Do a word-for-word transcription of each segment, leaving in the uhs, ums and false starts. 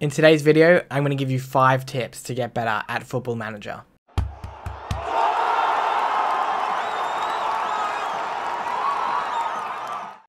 In today's video, I'm going to give you five tips to get better at Football Manager.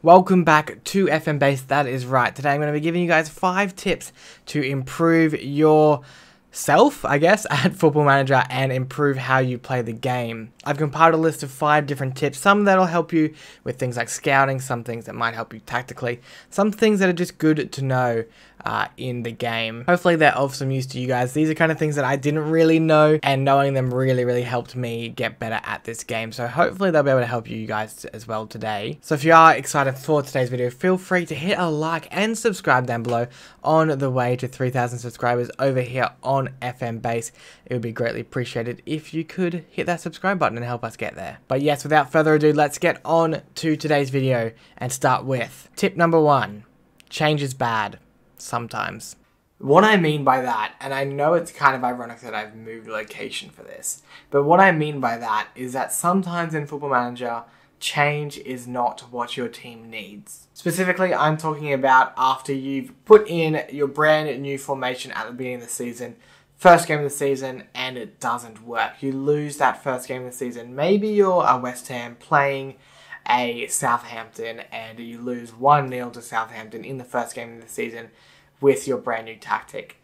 Welcome back to F M Base, that is right. Today I'm going to be giving you guys five tips to improve yourself, I guess, at Football Manager and improve how you play the game. I've compiled a list of five different tips, some that'll help you with things like scouting, some things that might help you tactically, some things that are just good to know Uh, in the game. Hopefully they're of some use to you guys. These are kind of things that I didn't really know, and knowing them really really helped me get better at this game, so hopefully they'll be able to help you guys as well today. So if you are excited for today's video, feel free to hit a like and subscribe down below on the way to three thousand subscribers over here on F M Base. It would be greatly appreciated if you could hit that subscribe button and help us get there. But yes, without further ado, let's get on to today's video and start with tip number one. Change is bad. Sometimes. What I mean by that, and I know it's kind of ironic that I've moved location for this, but what I mean by that is that sometimes in Football Manager, change is not what your team needs. Specifically, I'm talking about after you've put in your brand new formation at the beginning of the season, first game of the season, and it doesn't work. You lose that first game of the season. Maybe you're a West Ham playing a Southampton and you lose one nil to Southampton in the first game of the season with your brand new tactic.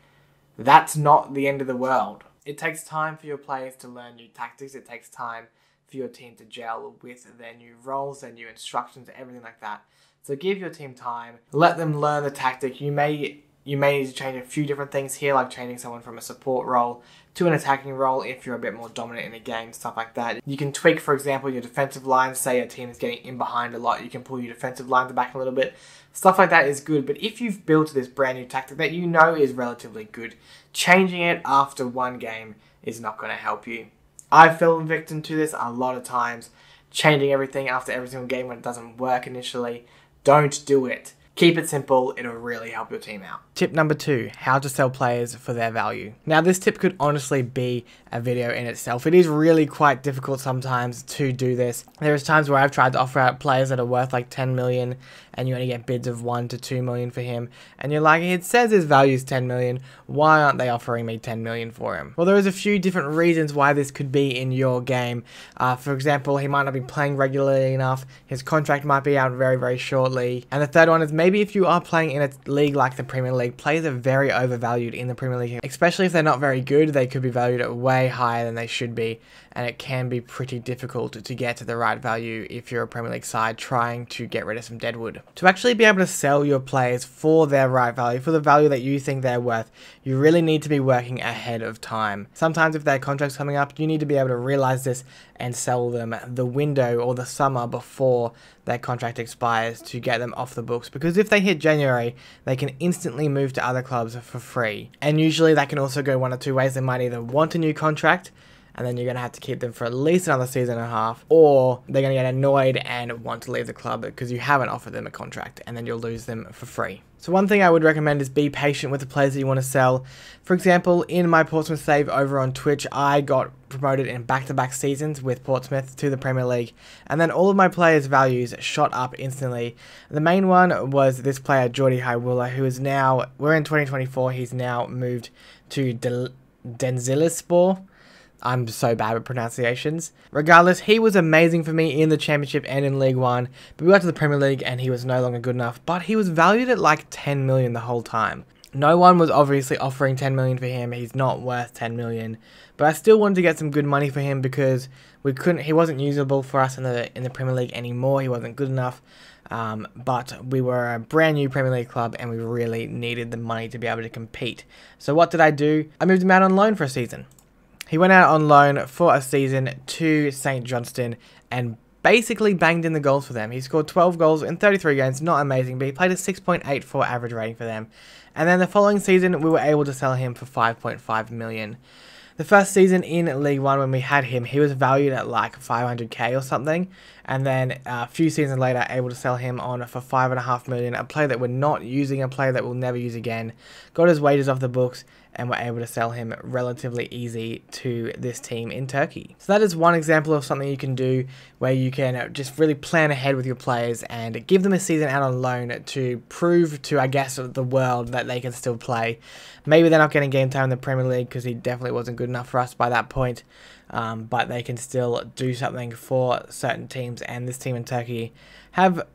That's not the end of the world. It takes time for your players to learn new tactics. It takes time for your team to gel with their new roles, their new instructions, everything like that. So give your team time. Let them learn the tactic. You may You may need to change a few different things here, like changing someone from a support role to an attacking role if you're a bit more dominant in a game, stuff like that. You can tweak, for example, your defensive line. Say your team is getting in behind a lot, you can pull your defensive line to back a little bit. Stuff like that is good, but if you've built this brand new tactic that you know is relatively good, changing it after one game is not going to help you. I've fallen victim to this a lot of times, changing everything after every single game when it doesn't work initially. Don't do it. Keep it simple, it'll really help your team out. Tip number two, how to sell players for their value. Now this tip could honestly be a video in itself. It is really quite difficult sometimes to do this. There is times where I've tried to offer out players that are worth like ten million and you only get bids of one to two million for him. And you're like, it says his value is ten million. Why aren't they offering me ten million for him? Well, there is a few different reasons why this could be in your game. Uh, for example, he might not be playing regularly enough. His contract might be out very, very shortly. And the third one is maybe Maybe if you are playing in a league like the Premier League, players are very overvalued in the Premier League. Especially if they're not very good, they could be valued at way higher than they should be. And it can be pretty difficult to get to the right value if you're a Premier League side trying to get rid of some deadwood. To actually be able to sell your players for their right value, for the value that you think they're worth, you really need to be working ahead of time. Sometimes if their contract's coming up, you need to be able to realize this and sell them the window or the summer before their contract expires to get them off the books, because if they hit January, they can instantly move to other clubs for free. And usually that can also go one or two ways. They might either want a new contract, and then you're going to have to keep them for at least another season and a half, or they're going to get annoyed and want to leave the club because you haven't offered them a contract, and then you'll lose them for free. So one thing I would recommend is be patient with the players that you want to sell. For example, in my Portsmouth save over on Twitch, I got promoted in back-to-back seasons with Portsmouth to the Premier League, and then all of my players' values shot up instantly. The main one was this player, Jordy Hiwula, who is now, we're in twenty twenty-four, he's now moved to Del- Denzilispor. I'm so bad with pronunciations. Regardless, he was amazing for me in the Championship and in League One, but we got to the Premier League and he was no longer good enough, but he was valued at like ten million the whole time. No one was obviously offering ten million for him. He's not worth ten million, but I still wanted to get some good money for him because we couldn't, he wasn't usable for us in the in the Premier League anymore. He wasn't good enough. Um, but we were a brand new Premier League club and we really needed the money to be able to compete. So what did I do? I moved him out on loan for a season. He went out on loan for a season to Saint Johnstone and basically banged in the goals for them. He scored twelve goals in thirty-three games, not amazing, but he played a six point eight four average rating for them. And then the following season, we were able to sell him for five point five million. The first season in League One when we had him, he was valued at like five hundred K or something. and then a few seasons later able to sell him on for five and a half million, a player that we're not using, a player that we'll never use again. Got his wages off the books and were able to sell him relatively easy to this team in Turkey. So that is one example of something you can do where you can just really plan ahead with your players and give them a season out on loan to prove to, I guess, the world that they can still play. Maybe they're not getting game time in the Premier League because he definitely wasn't good enough for us by that point, um, but they can still do something for certain teams, and this team in Turkey have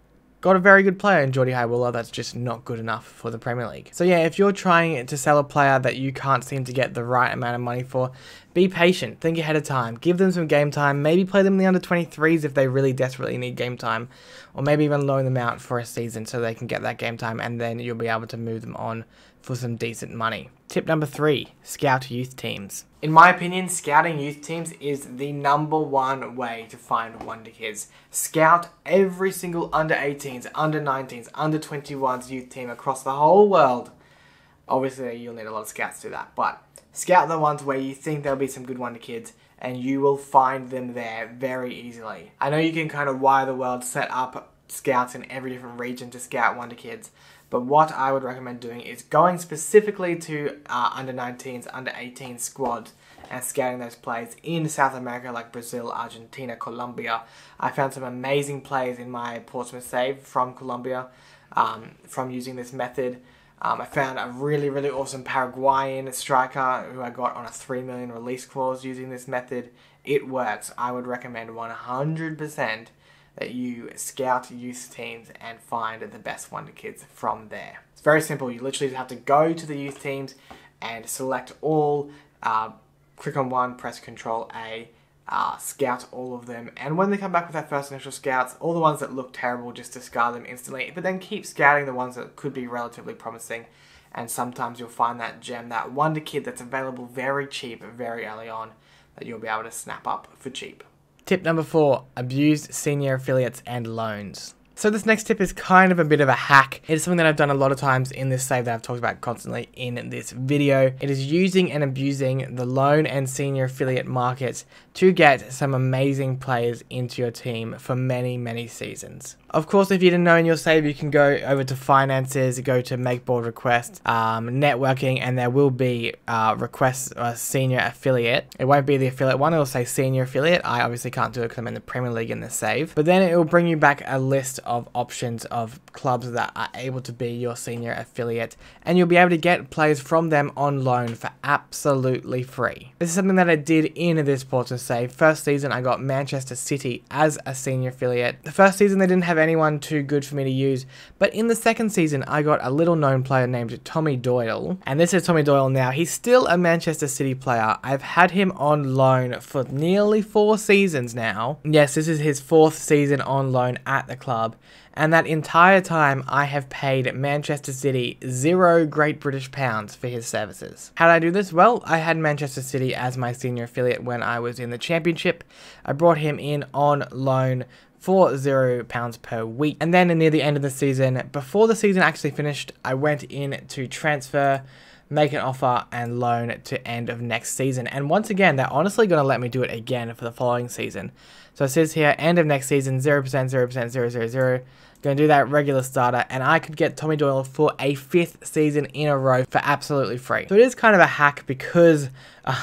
got a very good player in Jordy Hiwula that's just not good enough for the Premier League. So yeah, if you're trying to sell a player that you can't seem to get the right amount of money for, be patient, think ahead of time, give them some game time, maybe play them in the under twenty-threes if they really desperately need game time, or maybe even loan them out for a season so they can get that game time, and then you'll be able to move them on for some decent money. Tip number three, scout youth teams. In my opinion, scouting youth teams is the number one way to find wonder kids. Scout every single under eighteens, under nineteens, under twenty-ones youth team across the whole world. Obviously, you'll need a lot of scouts to do that, but scout the ones where you think there'll be some good wonder kids, and you will find them there very easily. I know you can kind of wire the world, set up scouts in every different region to scout wonder kids, but what I would recommend doing is going specifically to uh, under nineteens, under eighteen squads and scouting those players in South America like Brazil, Argentina, Colombia. I found some amazing players in my Portsmouth save from Colombia um, from using this method. Um, I found a really, really awesome Paraguayan striker who I got on a three million release clause using this method. It works. I would recommend one hundred percent. That you scout youth teams and find the best wonder kids from there. It's very simple. You literally just have to go to the youth teams and select all, uh, click on one, press Control A, uh, scout all of them, and when they come back with their first initial scouts, all the ones that look terrible, just discard them instantly, but then keep scouting the ones that could be relatively promising, and sometimes you'll find that gem, that wonder kid that's available very cheap, very early on, that you'll be able to snap up for cheap. Tip number four, abused senior affiliates and loans. So this next tip is kind of a bit of a hack. It is something that I've done a lot of times in this save that I've talked about constantly in this video. It is using and abusing the loan and senior affiliate markets to get some amazing players into your team for many, many seasons. Of course, if you didn't know in your save, you can go over to finances, go to make board requests, um, networking, and there will be uh, request uh, senior affiliate. It won't be the affiliate one, it'll say senior affiliate. I obviously can't do it because I'm in the Premier League in this save, but then it will bring you back a list of options of clubs that are able to be your senior affiliate, and you'll be able to get players from them on loan for absolutely free. This is something that I did in this Portsmouth save. First season I got Manchester City as a senior affiliate. The first season they didn't have anyone too good for me to use, but in the second season I got a little known player named Tommy Doyle, and this is Tommy Doyle now. He's still a Manchester City player. I've had him on loan for nearly four seasons now. Yes, this is his fourth season on loan at the club. And that entire time I have paid Manchester City zero Great British pounds for his services. How did I do this? Well, I had Manchester City as my senior affiliate when I was in the Championship. I brought him in on loan for zero pounds per week. And then near the end of the season, before the season actually finished, I went in to transfer, make an offer, and loan to end of next season. And once again, they're honestly going to let me do it again for the following season. So it says here, end of next season, zero percent, zero percent, zero percent, zero percent. Going to do that regular starter, and I could get Tommy Doyle for a fifth season in a row for absolutely free. So it is kind of a hack because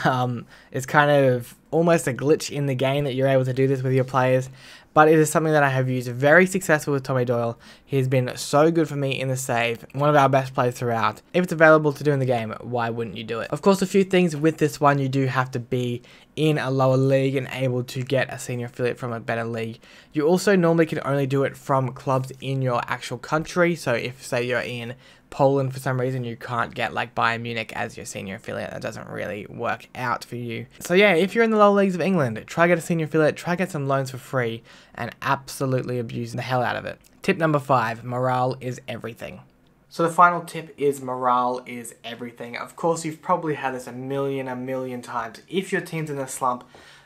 um, it's kind of almost a glitch in the game that you're able to do this with your players, but it is something that I have used very successful with Tommy Doyle. He has been so good for me in the save, one of our best players throughout. If it's available to do in the game, why wouldn't you do it? Of course, a few things with this one, you do have to be in a lower league and able to get a senior affiliate from a better league. You also normally can only do it from clubs in your actual country, so if say you're in Poland for some reason, you can't get like Bayern Munich as your senior affiliate. That doesn't really work out for you. So yeah, if you're in the lower leagues of England, try get a senior affiliate, try get some loans for free, and absolutely abuse the hell out of it. Tip number five, morale is everything. So the final tip is morale is everything. Of course, you've probably had this a million, a million times. If your team's in a slump,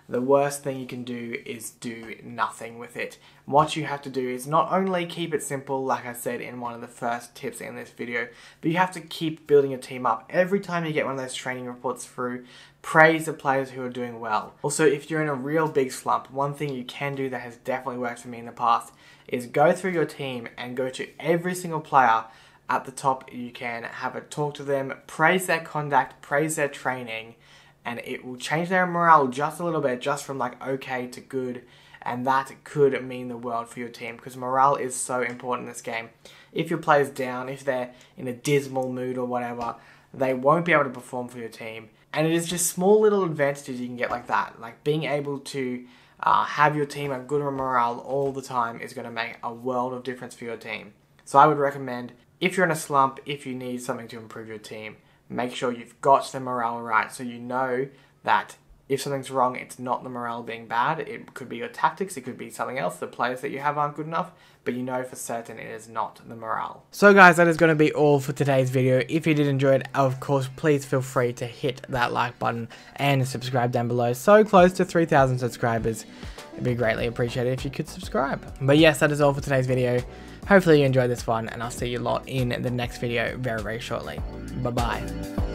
the worst thing you can do is do nothing with it. What you have to do is not only keep it simple, like I said in one of the first tips in this video, but you have to keep building your team up. Every time you get one of those training reports through, praise the players who are doing well. Also, if you're in a real big slump, one thing you can do that has definitely worked for me in the past is go through your team and go to every single player at the top you can, have a talk to them, praise their conduct, praise their training, and it will change their morale just a little bit, just from like okay to good, and that could mean the world for your team, because morale is so important in this game. If your player's down, if they're in a dismal mood or whatever, they won't be able to perform for your team. And it is just small little advantages you can get like that, like being able to uh, have your team have good morale all the time is going to make a world of difference for your team. So I would recommend, if you're in a slump, if you need something to improve your team, make sure you've got the morale right, so you know that if something's wrong, it's not the morale being bad. It could be your tactics, it could be something else, the players that you have aren't good enough, but you know for certain it is not the morale. So guys, that is going to be all for today's video. If you did enjoy it, of course, please feel free to hit that like button and subscribe down below. So close to three thousand subscribers. It'd be greatly appreciated if you could subscribe. But yes, that is all for today's video. Hopefully you enjoyed this one, and I'll see you lot in the next video very, very shortly. Bye-bye.